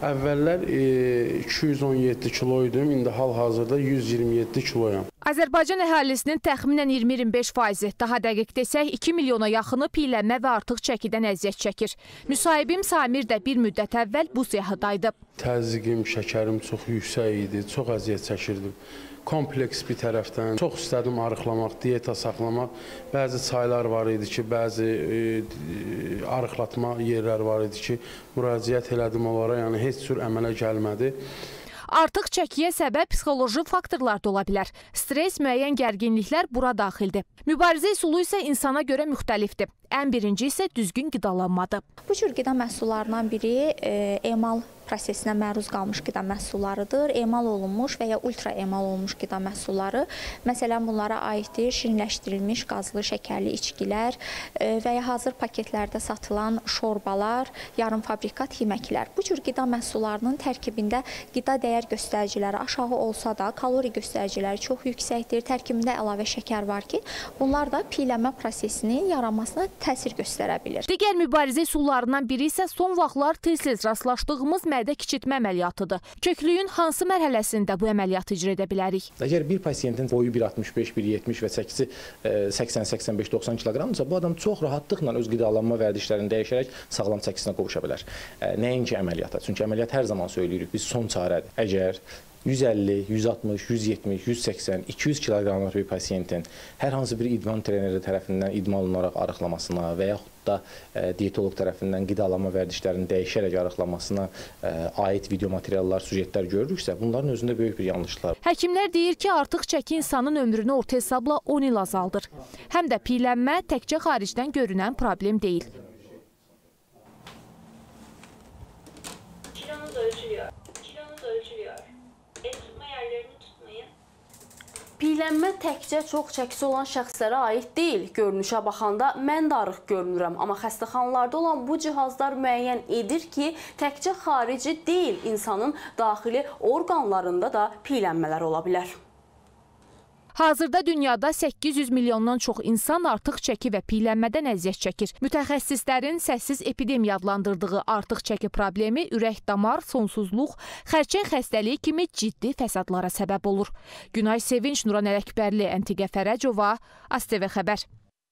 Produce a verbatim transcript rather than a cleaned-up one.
Əvvəllər iki yüz on yeddi kilo idim, indi hal-hazırda yüz iyirmi yeddi kiloyam. Azərbaycan əhalisinin təxminən iyirmi ila iyirmi beş faizi, daha dəqiq desək iki milyona yaxını piylənmə və artıq çəkidən əziyyət çəkir. Müsahibim Samir də bir müddət əvvəl bu siyahıdaydı. Təzyiqim, şəkərim çox yüksək idi, çox əziyyət çəkirdim. Kompleks bir tərəfdən çox istədim arıqlamaq, diyeta saxlamaq. Bəzi çaylar var idi ki, bəzi e, arıqlatma yerlər var idi ki, müraciət elədim onlara, yəni heç cür əmələ gəlmədi. Artıq çəkiyə səbəb psixoloji faktorlar da ola bilər. Stres, müəyyən gərginliklər bura daxildir. Mübarizə üsulu isə insana görə müxtəlifdir. Ən birinci isə düzgün qidalanmadır. Bu cür qida məhsullarından biri emal prosesinə məruz qalmış qida məhsullarıdır. Emal olunmuş və ya ultra emal olmuş qida məhsulları, məsələn bunlara aiddir şirinləşdirilmiş qazlı, şəkərli içkilər və ya hazır paketlərdə satılan şorbalar, yarımfabrikat yeməklər. Bu cür qida məhsullarının tərkibində qida dəyər göstəriciləri aşağı olsa da kalori göstəriciləri çox yüksəkdir. Tərkibində əlavə şəkər var ki, bunlar da piylənmə prosesinin yaranmasına təsir göstərə bilir. Digər mübarizə üsullarından biri isə son vaxtlar tez-tez rastlaşdığımız mədə kiçiltmə əməliyyatıdır. Köklüyün hansı mərhələsində bu əməliyyatı icra edə bilərik? Əgər bir pasiyentin boyu bir altmış beş, bir yetmiş və çəkisi səksən, səksən beş, doxsan kiloqramdırsa, bu adam çox rahatlıqla öz qidalanma vərdişlərini dəyişərək sağlam çəkisinə qovuşa bilər. Nəinki əməliyyata? Çünki əməliyyat hər zaman söyləyirik, biz son çarədir. Əgər yüz əlli, yüz altmış, yüz yetmiş, yüz səksən, iki yüz kiloqramlıq bir pasiyentin hər hansı bir idman treneri tərəfindən idman olunaraq arıqlamasına və yaxud da diyetolog tərəfindən qidalanma vərdişlərini dəyişərək arıqlamasına aid video materiallar, sujetlər görürüksə, bunların özündə böyük bir yanlışlar var. Həkimlər deyir ki, artıq çəki insanın ömrünü orta hesabla on il azaldır. Həm də piylənmə təkcə xaricdən görünən problem deyil. Kilonuz ölçülüyor. Kilonuz ölçülüyor. El tutma yerlerini tutmayın. Piylənmə təkcə çox çəkisi olan şəxslərə aid deyil. Görünüşə baxanda mən də arıq görünürəm. Amma xəstəxanalarda olan bu cihazlar müəyyən edir ki, təkcə xarici deyil, insanın daxili orqanlarında da piylənmələr ola bilər. Hazırda dünyada səkkiz yüz milyondan çox insan artıq çəki və piylənmədən əziyyət çəkir. Mütəxəssislərin səssiz epidemiya adlandırdığı artıq çəki problemi ürək-damar, sonsuzluq, xərçəng xəstəliyi kimi ciddi fəsadlara səbəb olur. Günay Sevinç, Nuran Ələkbərli, Əntiqə Fərəcova, ASTV Xəbər.